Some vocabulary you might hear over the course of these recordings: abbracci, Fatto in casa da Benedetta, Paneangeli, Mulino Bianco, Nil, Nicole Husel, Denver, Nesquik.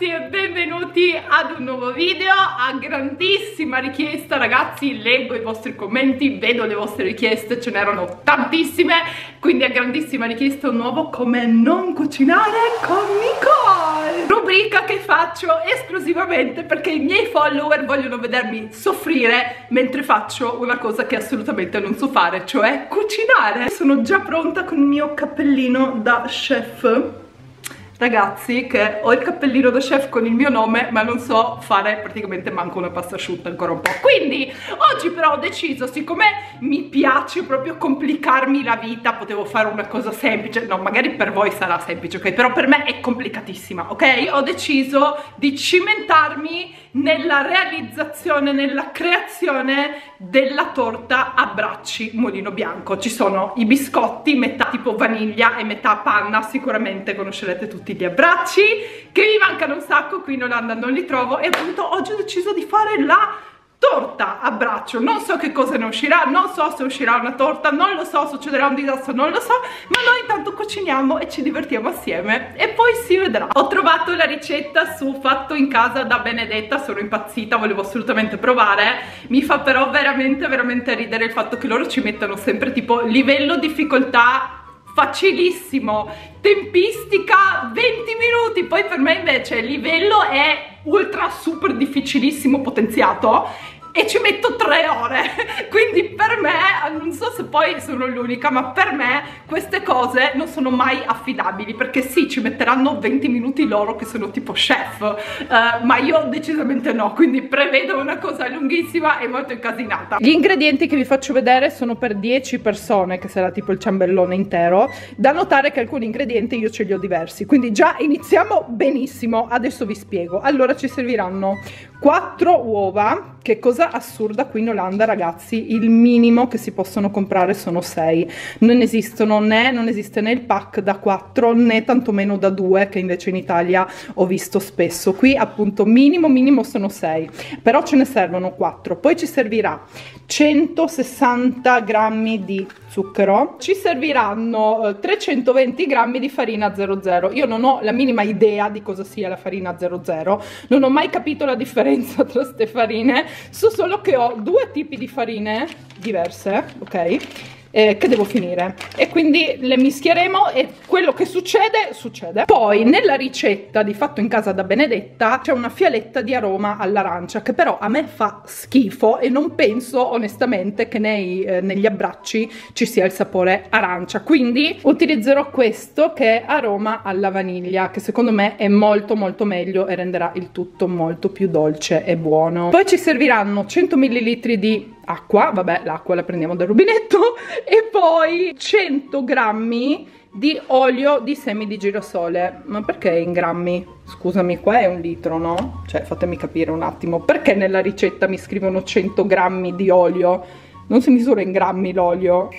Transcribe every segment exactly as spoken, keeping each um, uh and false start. ragazzi e benvenuti ad un nuovo video. A grandissima richiesta, ragazzi, leggo i vostri commenti, vedo le vostre richieste, ce n'erano tantissime, quindi a grandissima richiesta un nuovo come non cucinare con Nicole, rubrica che faccio esclusivamente perché i miei follower vogliono vedermi soffrire mentre faccio una cosa che assolutamente non so fare, cioè cucinare. Sono già pronta con il mio cappellino da chef. Ragazzi, che ho il cappellino da chef con il mio nome, ma non so fare praticamente manco una pasta asciutta ancora un po'. Quindi oggi però ho deciso, siccome mi piace proprio complicarmi la vita, potevo fare una cosa semplice. No, magari per voi sarà semplice, ok? Però per me è complicatissima, ok? Ho deciso di cimentarmi nella realizzazione, nella creazione della torta a bracci Mulino Bianco. Ci sono i biscotti, metà tipo vaniglia e metà panna, sicuramente conoscerete tutti gli abbracci, che mi mancano un sacco, qui in Olanda non li trovo, e appunto oggi ho deciso di fare la torta a braccio. Non so che cosa ne uscirà, non so se uscirà una torta, non lo so, succederà un disastro, non lo so, ma noi intanto cuciniamo e ci divertiamo assieme e poi si vedrà. Ho trovato la ricetta su Fatto in casa da Benedetta, sono impazzita, volevo assolutamente provare. Mi fa però veramente veramente ridere il fatto che loro ci mettano sempre tipo livello difficoltà facilissimo, tempistica venti minuti, poi per me invece il livello è ultra super difficilissimo potenziato e ci metto tre ore, quindi per me, non so se poi sono l'unica, ma per me queste cose non sono mai affidabili, perché sì, ci metteranno venti minuti loro che sono tipo chef, uh, ma io decisamente no, quindi prevedo una cosa lunghissima e molto incasinata. Gli ingredienti che vi faccio vedere sono per dieci persone, che sarà tipo il ciambellone intero. Da notare che alcuni ingredienti io ce li ho diversi, quindi già iniziamo benissimo, adesso vi spiego. Allora ci serviranno quattro uova, che cosa assurda qui in Olanda, ragazzi, il minimo che si possono comprare sono sei, non esistono né non esiste né il pack da quattro né tantomeno da due, che invece in Italia ho visto spesso. Qui appunto minimo minimo sono sei, però ce ne servono quattro. Poi ci servirà centosessanta grammi di zucchero, ci serviranno trecentoventi grammi di farina zero zero. Io non ho la minima idea di cosa sia la farina zero zero, non ho mai capito la differenza tra ste farine, so solo che ho due tipi di farine diverse, ok? Eh, che devo finire, e quindi le mischieremo e quello che succede succede. Poi nella ricetta di Fatto in casa da Benedetta c'è una fialetta di aroma all'arancia, che però a me fa schifo e non penso onestamente che nei, eh, negli abbracci ci sia il sapore arancia, quindi utilizzerò questo che è aroma alla vaniglia, che secondo me è molto molto meglio e renderà il tutto molto più dolce e buono. Poi ci serviranno cento millilitri di acqua, vabbè, l'acqua la prendiamo dal rubinetto, e poi cento grammi di olio di semi di girasole. Ma perché in grammi? Scusami, qua è un litro, no? Cioè, fatemi capire un attimo, perché nella ricetta mi scrivono cento grammi di olio? Non si misura in grammi l'olio?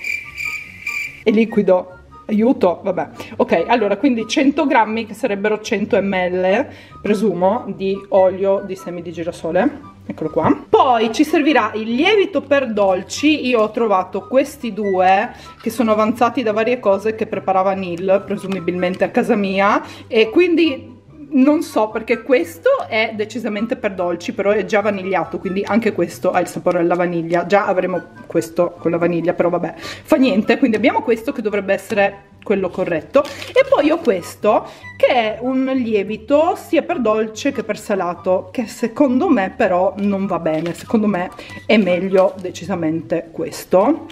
È liquido. Aiuto, vabbè. Ok, allora, quindi cento grammi, che sarebbero cento millilitri, presumo, di olio di semi di girasole. Eccolo qua. Poi ci servirà il lievito per dolci. Io ho trovato questi due che sono avanzati da varie cose che preparava Nil, presumibilmente a casa mia, e quindi non so, perché questo è decisamente per dolci, però è già vanigliato, quindi anche questo ha il sapore alla vaniglia. Già avremo questo con la vaniglia, però vabbè, fa niente. Quindi abbiamo questo che dovrebbe essere quello corretto, e poi ho questo che è un lievito sia per dolce che per salato, che secondo me però non va bene, secondo me è meglio decisamente questo,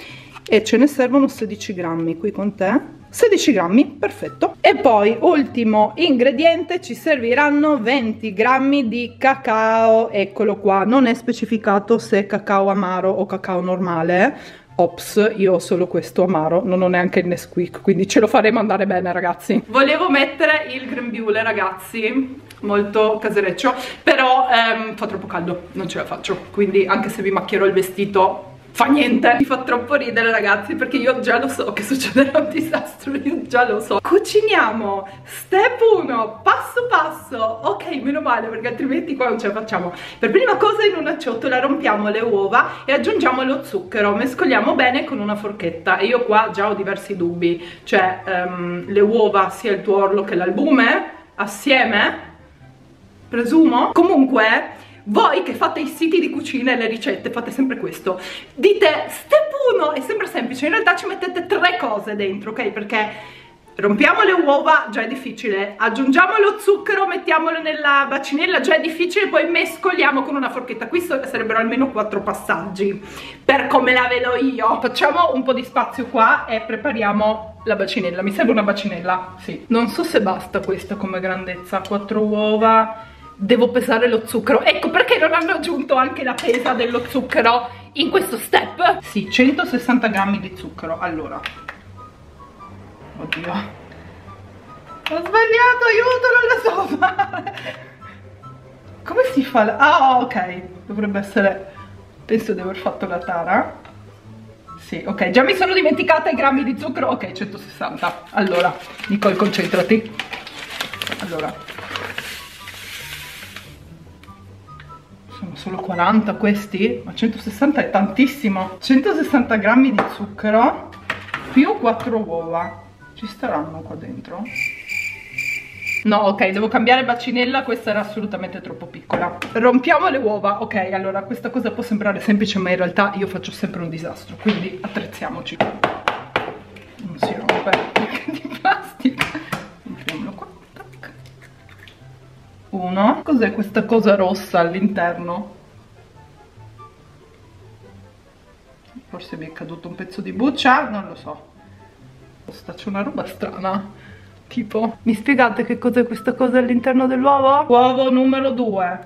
e ce ne servono sedici grammi qui con te. sedici grammi, perfetto. E poi ultimo ingrediente, ci serviranno venti grammi di cacao, eccolo qua. Non è specificato se è cacao amaro o cacao normale. Ops, io ho solo questo amaro, non ho neanche il Nesquik, quindi ce lo faremo andare bene, ragazzi. Volevo mettere il grembiule, ragazzi, molto casereccio, però ehm, fa troppo caldo, non ce la faccio, quindi anche se vi macchierò il vestito fa niente. Mi fa troppo ridere, ragazzi, perché io già lo so che succederà un disastro, io già lo so. Cuciniamo, step uno, passo passo. Ok, meno male, perché altrimenti qua non ce la facciamo. Per prima cosa in una ciotola rompiamo le uova e aggiungiamo lo zucchero, mescoliamo bene con una forchetta. E io qua già ho diversi dubbi, cioè um, le uova, sia il tuorlo che l'albume assieme presumo. Comunque, voi che fate i siti di cucina e le ricette, fate sempre questo. Dite step uno, è sempre semplice, in realtà ci mettete tre cose dentro, ok? Perché rompiamo le uova, già è difficile, aggiungiamo lo zucchero, mettiamolo nella bacinella, già è difficile, poi mescoliamo con una forchetta. Qui sarebbero almeno quattro passaggi, per come la vedo io. Facciamo un po' di spazio qua e prepariamo la bacinella. Mi serve una bacinella, sì. Non so se basta questa come grandezza, quattro uova... Devo pesare lo zucchero, ecco perché non hanno aggiunto anche la pesa dello zucchero in questo step. Sì, centosessanta grammi di zucchero, allora. Oddio. Ho sbagliato, aiuto, non la so fare. Come si fa? La... Ah, ok, dovrebbe essere... Penso di aver fatto la tara. Sì, ok, già mi sono dimenticata i grammi di zucchero. Ok, centosessanta. Allora, Nicole, concentrati. Allora... Solo quaranta questi, ma centosessanta è tantissimo. centosessanta grammi di zucchero più quattro uova. Ci staranno qua dentro? No, ok, devo cambiare bacinella, questa era assolutamente troppo piccola. Rompiamo le uova, ok, allora questa cosa può sembrare semplice, ma in realtà io faccio sempre un disastro, quindi attrezziamoci. Non si rompe di plastica. Entriamolo qua. Uno. Cos'è questa cosa rossa all'interno? Forse mi è caduto un pezzo di buccia, non lo so. C'è una roba strana. Tipo, mi spiegate che cos'è questa cosa all'interno dell'uovo? Uovo numero due.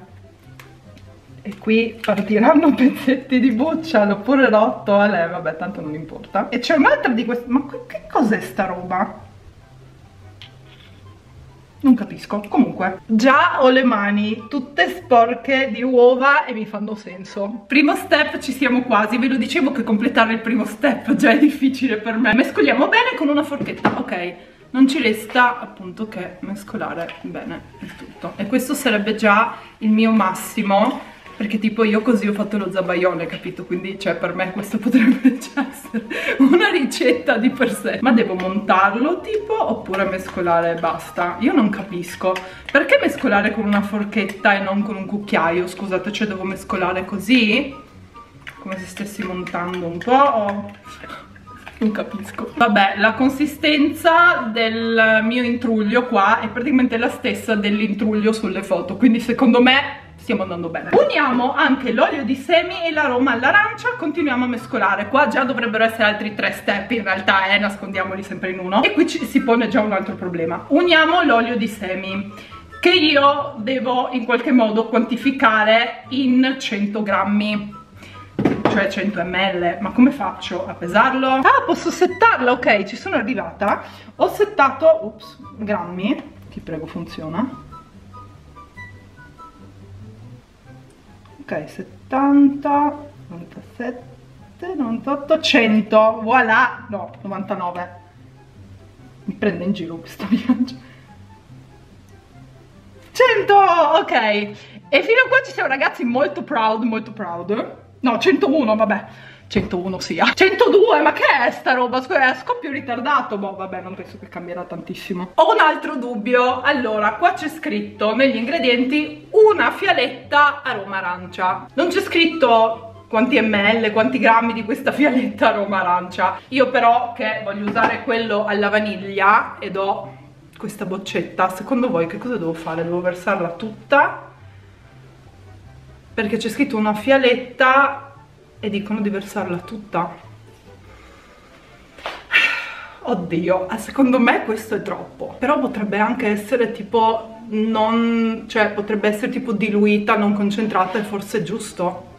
E qui partiranno pezzetti di buccia, l'ho pure rotto. Allora, vabbè, tanto non importa. E c'è un'altra di queste. Ma che cos'è sta roba? Non capisco, comunque. Già ho le mani tutte sporche di uova e mi fanno senso. Primo step, ci siamo quasi. Ve lo dicevo che completare il primo step già è difficile per me. Mescoliamo bene con una forchetta, ok. Non ci resta appunto che mescolare bene il tutto. E questo sarebbe già il mio massimo, perché tipo io così ho fatto lo zabaione, capito? Quindi cioè per me questo potrebbe già essere una ricetta di per sé. Ma devo montarlo tipo oppure mescolare e basta? Io non capisco. Perché mescolare con una forchetta e non con un cucchiaio? Scusate, cioè devo mescolare così? Come se stessi montando un po'? O... Non capisco. Vabbè, la consistenza del mio intruglio qua è praticamente la stessa dell'intruglio sulle foto, quindi secondo me... stiamo andando bene. Uniamo anche l'olio di semi e l'aroma all'arancia, continuiamo a mescolare. Qua già dovrebbero essere altri tre step, in realtà eh, nascondiamoli sempre in uno. E qui ci si pone già un altro problema. Uniamo l'olio di semi, che io devo in qualche modo quantificare in cento grammi, cioè cento millilitri. Ma come faccio a pesarlo? Ah, posso settarlo, ok, ci sono arrivata. Ho settato, ups, grammi, ti prego funziona. Ok, settanta, novantasette, novantotto, cento, voilà, no, novantanove. Mi prende in giro questo viaggio. cento, ok. E fino a qua ci siamo ragazzi, molto proud, molto proud. No, centouno, vabbè. centouno sia. centodue, ma che è sta roba? Scusa, scoppio ritardato. Boh, vabbè, non penso che cambierà tantissimo. Ho un altro dubbio. Allora, qua c'è scritto negli ingredienti una fialetta aroma arancia. Non c'è scritto quanti ml, quanti grammi di questa fialetta aroma arancia. Io però che voglio usare quello alla vaniglia ed ho questa boccetta. Secondo voi che cosa devo fare? Devo versarla tutta? Perché c'è scritto una fialetta... e dicono di versarla tutta. Oddio, secondo me questo è troppo. Però potrebbe anche essere tipo non, cioè potrebbe essere tipo diluita, non concentrata, e forse è giusto.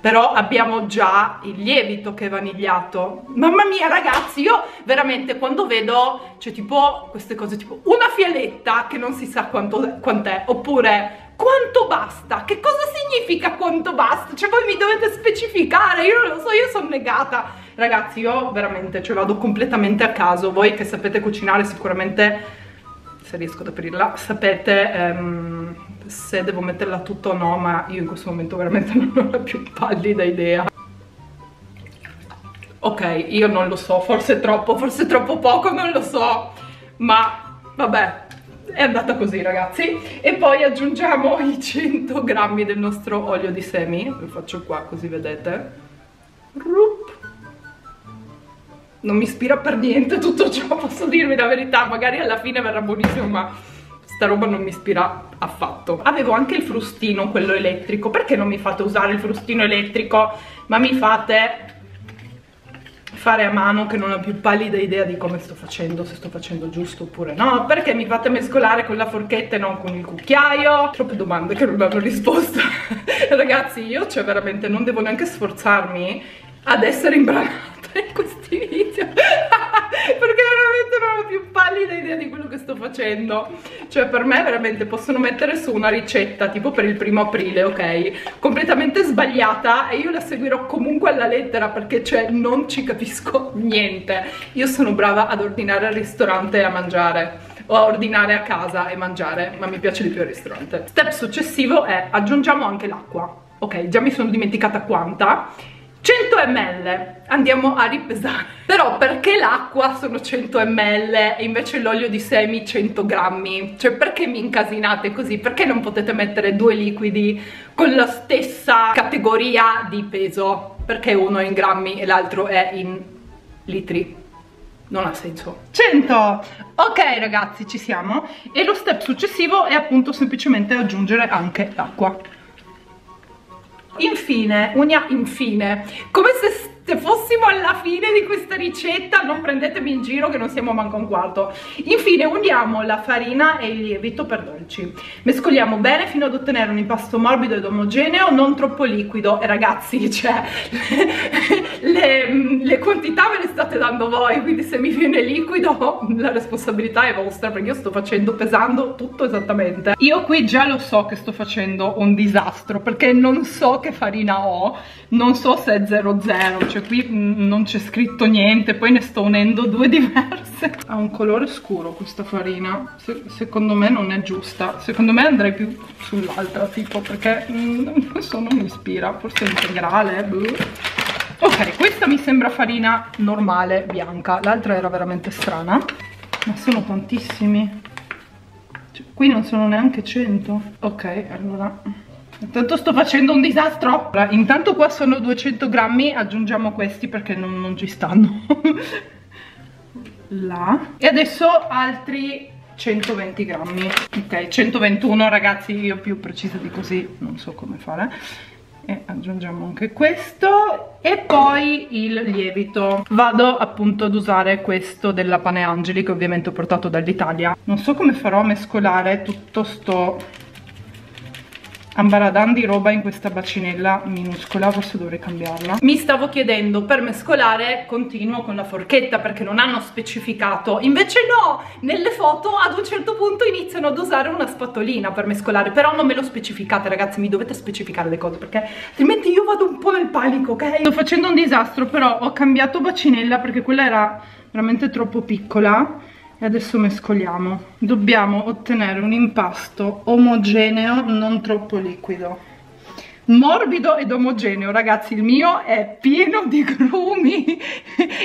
Però abbiamo già il lievito che è vanigliato. Mamma mia ragazzi, io veramente quando vedo, cioè tipo queste cose tipo una fialetta che non si sa quanto quant'è, oppure quanto basta? Che cosa significa quanto basta? Cioè voi mi dovete specificare, io non lo so, io sono negata. Ragazzi, io veramente ce vado completamente a caso. Voi che sapete cucinare sicuramente, se riesco ad aprirla, sapete ehm, se devo metterla tutta o no, ma io in questo momento veramente non ho la più pallida idea. Ok, io non lo so, forse troppo, forse troppo poco, non lo so, ma vabbè. è andata così, ragazzi. E poi aggiungiamo i cento grammi del nostro olio di semi. Lo faccio qua così vedete. Rup. Non mi ispira per niente tutto ciò, posso dirvi la verità, magari alla fine verrà buonissimo, ma sta roba non mi ispira affatto. Avevo anche il frustino, quello elettrico, perché non mi fate usare il frustino elettrico, ma mi fate fare a mano, che non ho più pallida idea di come sto facendo, se sto facendo giusto oppure no, perché mi fate mescolare con la forchetta e non con il cucchiaio. Troppe domande che non hanno risposta. Ragazzi, io cioè veramente non devo neanche sforzarmi ad essere imbranata in questi video. Perché veramente non ho più pallida idea di quello che sto facendo. Cioè per me veramente possono mettere su una ricetta tipo per il primo aprile, ok? Completamente sbagliata, e io la seguirò comunque alla lettera, perché cioè non ci capisco niente. Io sono brava ad ordinare al ristorante e a mangiare, o a ordinare a casa e mangiare, ma mi piace di più il ristorante. Step successivo è aggiungiamo anche l'acqua. Ok, già mi sono dimenticata quanta. cento millilitri, andiamo a ripesare. Però perché l'acqua sono cento millilitri e invece l'olio di semi cento grammi? Cioè perché mi incasinate così? Perché non potete mettere due liquidi con la stessa categoria di peso? Perché uno è in grammi e l'altro è in litri? Non ha senso. cento! Ok ragazzi, ci siamo. E lo step successivo è appunto semplicemente aggiungere anche l'acqua. Infine, una infine, come se fossimo alla fine di questa ricetta, non prendetemi in giro che non siamo manco un quarto. Infine uniamo la farina e il lievito per dolci, mescoliamo bene fino ad ottenere un impasto morbido ed omogeneo, non troppo liquido. E ragazzi, cioè le, le, le quantità ve le state dando voi, quindi se mi viene liquido la responsabilità è vostra, perché io sto facendo pesando tutto esattamente. Io qui già lo so che sto facendo un disastro, perché non so che farina ho, non so se è zero zero, cioè qui non c'è scritto niente, poi ne sto unendo due diverse. Ha un colore scuro questa farina, Se secondo me non è giusta, secondo me andrei più sull'altra tipo, perché mm, questo non mi ispira, forse integrale, bluh. Ok, questa mi sembra farina normale, bianca, l'altra era veramente strana. Ma sono tantissimi, cioè, qui non sono neanche cento. Ok, allora... intanto sto facendo un disastro. Intanto qua sono duecento grammi, aggiungiamo questi perché non, non ci stanno. Là. E adesso altri centoventi grammi. Ok, centoventuno ragazzi, io più precisa di così non so come fare. E aggiungiamo anche questo e poi il lievito. Vado appunto ad usare questo della Paneangeli, che ovviamente ho portato dall'Italia. Non so come farò a mescolare tutto sto... ambaradan di roba in questa bacinella minuscola, forse dovrei cambiarla. Mi stavo chiedendo, per mescolare continuo con la forchetta perché non hanno specificato, invece no, nelle foto ad un certo punto iniziano ad usare una spatolina per mescolare, però non me lo specificate ragazzi, mi dovete specificare le cose perché altrimenti io vado un po' nel panico, ok? Sto facendo un disastro, però ho cambiato bacinella perché quella era veramente troppo piccola. E adesso mescoliamo. Dobbiamo ottenere un impasto omogeneo, non troppo liquido. Morbido ed omogeneo, ragazzi, il mio è pieno di grumi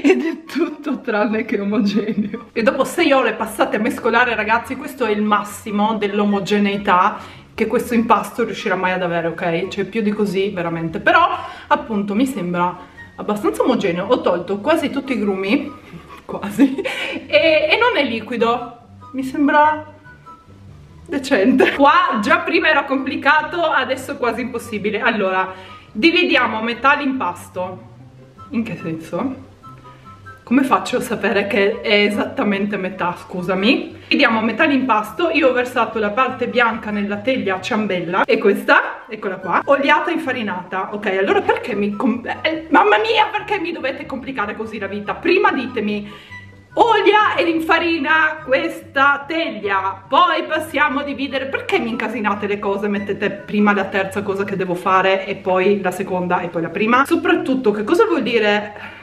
ed è tutto tranne che omogeneo. E dopo sei ore passate a mescolare, ragazzi, questo è il massimo dell'omogeneità che questo impasto riuscirà mai ad avere, ok? Cioè più di così veramente. Però appunto mi sembra abbastanza omogeneo. Ho tolto quasi tutti i grumi, quasi, e, e non è liquido, mi sembra decente. Qua già prima era complicato, adesso è quasi impossibile. Allora, dividiamo a metà l'impasto. In che senso? Come faccio a sapere che è esattamente metà, scusami? Dividiamo a metà l'impasto, io ho versato la parte bianca nella teglia a ciambella, e questa, eccola qua, oliata e infarinata. Ok, allora perché mi... Eh, mamma mia, perché mi dovete complicare così la vita? Prima ditemi, olia e infarina questa teglia, poi passiamo a dividere. Perché mi incasinate le cose? Mettete prima la terza cosa che devo fare, e poi la seconda, e poi la prima. Soprattutto, che cosa vuol dire...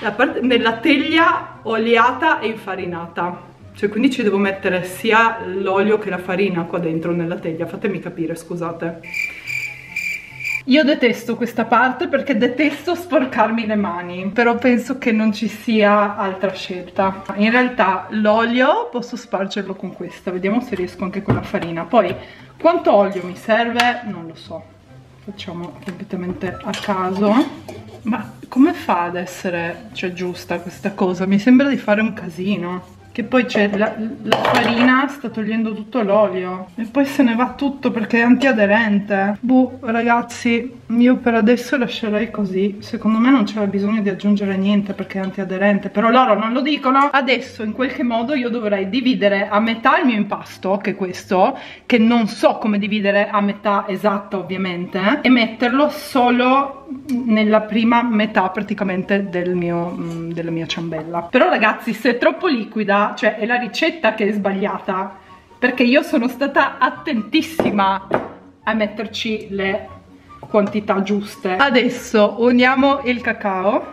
La parte, nella teglia oleata e infarinata, cioè quindi ci devo mettere sia l'olio che la farina qua dentro nella teglia, fatemi capire, scusate. Io detesto questa parte perché detesto sporcarmi le mani, però penso che non ci sia altra scelta. In realtà l'olio posso spargerlo con questa, vediamo se riesco anche con la farina. Poi quanto olio mi serve? Non lo so, facciamo completamente a caso. Ma come fa ad essere, cioè, giusta questa cosa? Mi sembra di fare un casino. Che poi c'è la, la farina sta togliendo tutto l'olio e poi se ne va tutto perché è antiaderente. Boh, ragazzi, io per adesso lascerei così. Secondo me non c'era bisogno di aggiungere niente perché è antiaderente, però loro non lo dicono. Adesso in qualche modo io dovrei dividere a metà il mio impasto, che è questo, che non so come dividere a metà esatta ovviamente, e metterlo solo nella prima metà praticamente del mio, mh, della mia ciambella. Però ragazzi, se è troppo liquida, cioè è la ricetta che è sbagliata, perché io sono stata attentissima a metterci le quantità giuste. Adesso uniamo il cacao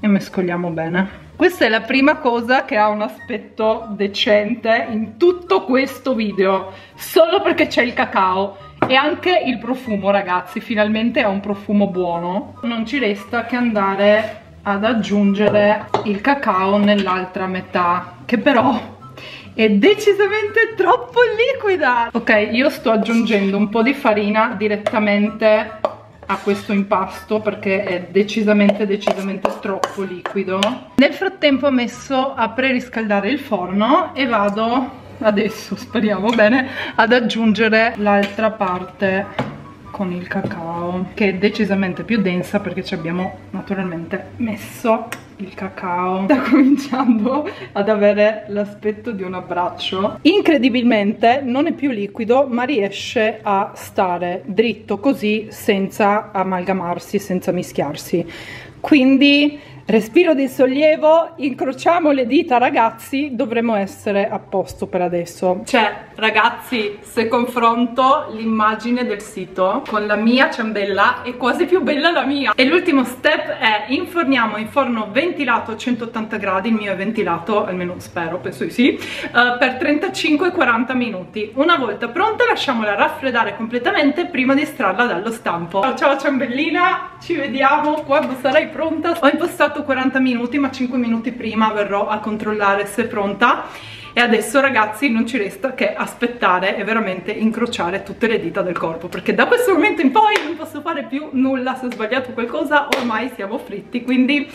e mescoliamo bene. Questa è la prima cosa che ha un aspetto decente in tutto questo video, solo perché c'è il cacao e anche il profumo. Ragazzi, finalmente ha un profumo buono. Non ci resta che andare ad aggiungere il cacao nell'altra metà, che però è decisamente troppo liquida. Ok, io sto aggiungendo un po' di farina direttamente a questo impasto perché è decisamente decisamente troppo liquido. Nel frattempo ho messo a preriscaldare il forno e vado adesso, speriamo bene, ad aggiungere l'altra parte con il cacao, che è decisamente più densa perché ci abbiamo naturalmente messo il cacao. Sta cominciando ad avere l'aspetto di un abbraccio. Incredibilmente non è più liquido, ma riesce a stare dritto così senza amalgamarsi, senza mischiarsi. Quindi respiro di sollievo, incrociamo le dita ragazzi, dovremo essere a posto per adesso. Cioè ragazzi, se confronto l'immagine del sito con la mia ciambella, è quasi più bella la mia. E l'ultimo step è inforniamo in forno ventilato a centottanta gradi, il mio è ventilato, almeno spero, penso di sì, uh, per trentacinque quaranta minuti. Una volta pronta lasciamola raffreddare completamente prima di estrarla dallo stampo. Ciao, ciao ciambellina, ci vediamo quando sarai pronta. Ho impostato quaranta minuti, ma cinque minuti prima verrò a controllare se è pronta. E adesso ragazzi non ci resta che aspettare e veramente incrociare tutte le dita del corpo, perché da questo momento in poi non posso fare più nulla. Se ho sbagliato qualcosa ormai siamo fritti, quindi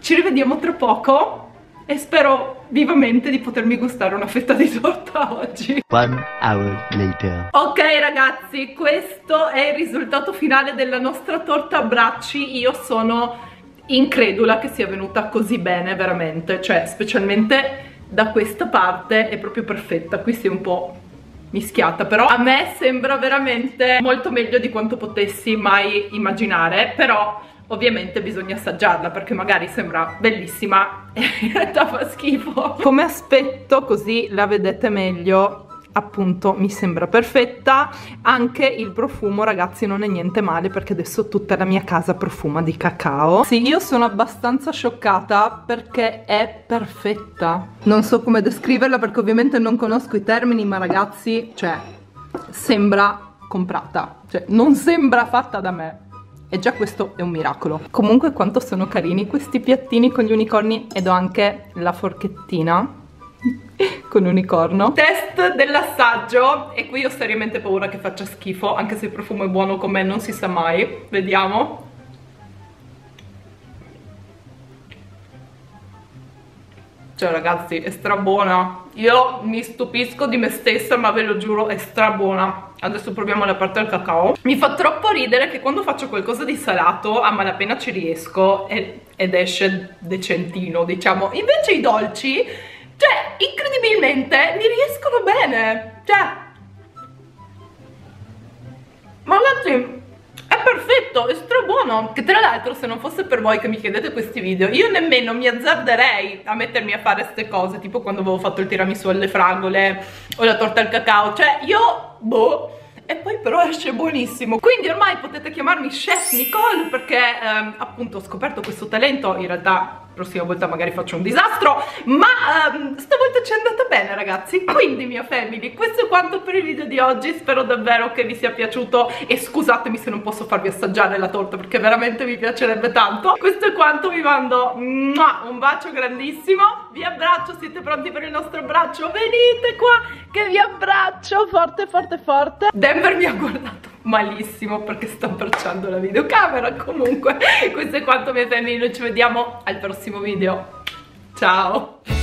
ci rivediamo tra poco e spero vivamente di potermi gustare una fetta di torta oggi. One hour later. Ok ragazzi, questo è il risultato finale della nostra torta a bracci. Io sono incredula che sia venuta così bene, veramente, cioè specialmente da questa parte è proprio perfetta. Qui si è un po' mischiata, però a me sembra veramente molto meglio di quanto potessi mai immaginare. Però ovviamente bisogna assaggiarla, perché magari sembra bellissima e in realtà fa schifo. Come aspetto, così la vedete meglio, appunto mi sembra perfetta. Anche il profumo ragazzi non è niente male, perché adesso tutta la mia casa profuma di cacao. Sì, io sono abbastanza scioccata perché è perfetta. Non so come descriverla perché ovviamente non conosco i termini, ma ragazzi, cioè, sembra comprata, cioè non sembra fatta da me. E già questo è un miracolo. Comunque quanto sono carini questi piattini con gli unicorni, ed ho anche la forchettina con unicorno. Test dell'assaggio, e qui ho seriamente paura che faccia schifo, anche se il profumo è buono com'è, non si sa mai. Vediamo. Cioè ragazzi, è strabuona. Io mi stupisco di me stessa, ma ve lo giuro, è strabuona. Adesso proviamo la parte del cacao. Mi fa troppo ridere che quando faccio qualcosa di salato a malapena ci riesco e, ed esce decentino, diciamo. Invece i dolci, cioè, incredibilmente mi riescono bene. Cioè, ma ragazzi, è perfetto, è strabuono. Che tra l'altro, se non fosse per voi che mi chiedete questi video, io nemmeno mi azzarderei a mettermi a fare queste cose, tipo quando avevo fatto il tiramisù alle fragole o la torta al cacao. Cioè, io, boh, e poi però esce buonissimo. Quindi ormai potete chiamarmi Chef Nicole, perché ehm, appunto ho scoperto questo talento. In realtà prossima volta magari faccio un disastro, ma um, stavolta ci è andata bene, ragazzi. Quindi, mia family, questo è quanto per il video di oggi. Spero davvero che vi sia piaciuto e scusatemi se non posso farvi assaggiare la torta, perché veramente mi piacerebbe tanto. Questo è quanto, vi mando un bacio grandissimo, vi abbraccio. Siete pronti per il nostro abbraccio? Venite qua che vi abbraccio forte forte forte. Denver mi ha guardato malissimo perché sto abbracciando la videocamera. Comunque questo è quanto, miei family, noi ci vediamo al prossimo video, ciao.